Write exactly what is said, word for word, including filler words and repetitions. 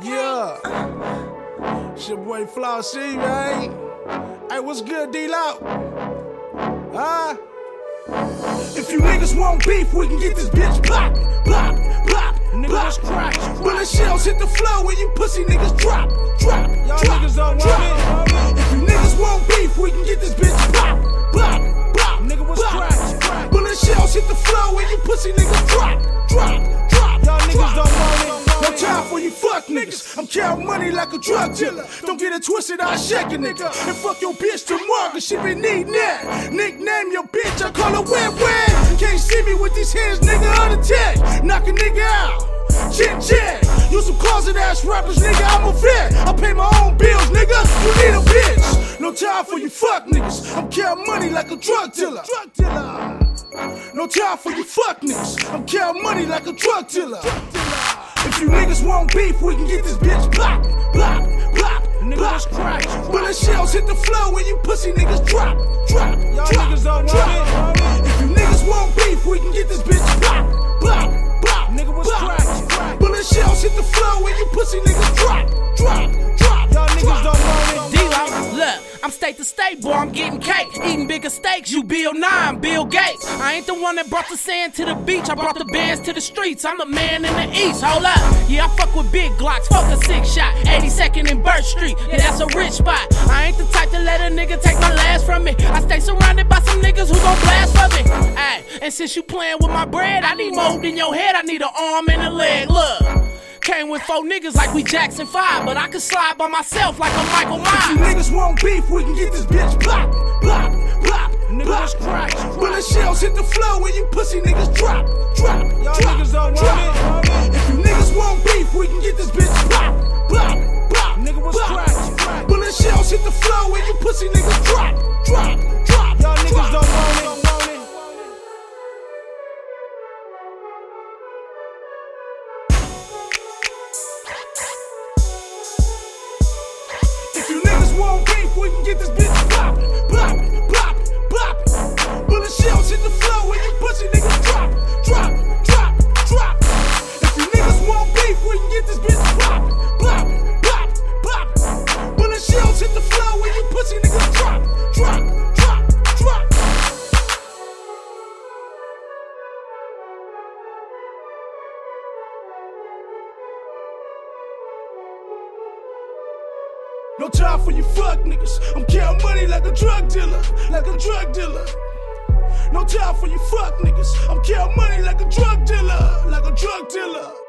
Yeah. It's your boy Floss-C, right? Hey, what's good, D-Lo? Huh? If you niggas want beef, we can get this bitch ploppin', ploppin', ploppin', ploppin'. When the shells hit the floor and you pussy niggas drop, drop, y'all drop, niggas don't drop. Want it, homie. If you niggas want beef, we can get this bitch ploppin', ploppin', ploppin', nigga, what's crackin'? When the shells hit the floor and you pussy niggas drop, drop, drop. Y'all niggas don't want it. No time for you fuck niggas. I'm counting money like a drug dealer. Don't get it twisted, I'll shake a nigga. And fuck your bitch tomorrow, cause she been needin' that. Nickname your bitch, I call her wet-wet. Can't see me with these hands, nigga, on the tech. Knock a nigga out, shit, shit. You some closet-ass rappers, nigga, I'm a vet. I pay my own bills, nigga, you need a bitch. No time for you fuck niggas. I'm counting money like a drug dealer. Drug dealer. No time for you fuck niggas. I'm counting money like a drug dealer. Drug dealer. If you niggas want beef, we can get this bitch ploppin', ploppin', ploppin', ploppin'. When the shells hit the floor and you pussy niggas drop, drop, y'all niggas don't want it. If you niggas want beef, we can get this bitch ploppin', ploppin', ploppin', nigga, what's crackin'? When the shells hit the floor and you pussy niggas drop, drop, drop, y'all niggas don't want it. D-Lo, look. I'm state to state, boy, I'm getting cake. Eating bigger steaks, you Bill Nye, Bill Gates. I ain't the one that brought the sand to the beach, I brought the bands to the streets. I'm the man in the east, hold up. Yeah, I fuck with big Glocks, fuck a six shot. eighty-second and Birch Street, yeah, that's a rich spot. I ain't the type to let a nigga take my last from me. I stay surrounded by some niggas who gon' blast for me. Ay, and since you playing with my bread, I need more than your head, I need an arm and a leg, look. Came with four niggas like we Jackson five, but I can slide by myself like a Michael Myers. If you niggas want beef, we can get this bitch ploppin', ploppin', ploppin', niggas crackin'. When the shells hit the floor and you pussy niggas drop, drop, y'all niggas don't want it. If you niggas want beef, we can get this bitch ploppin', ploppin', ploppin', nigga, what's crackin'? When the shells hit the floor and you pussy niggas drop, drop, drop, y'all niggas don't want it. We can get this bitch poppin', poppin', poppin', poppin'. When the shells hit the floor and you pussy niggas drop, drop, drop, drop. If you niggas want beef, we can get this bitch poppin', poppin', poppin', poppin'. When the shells hit the floor and you pussy niggas drop, drop, drop, drop. No time for you fuck niggas. I'm counting money like a drug dealer, like a drug dealer. No time for you fuck niggas. I'm counting money like a drug dealer, like a drug dealer.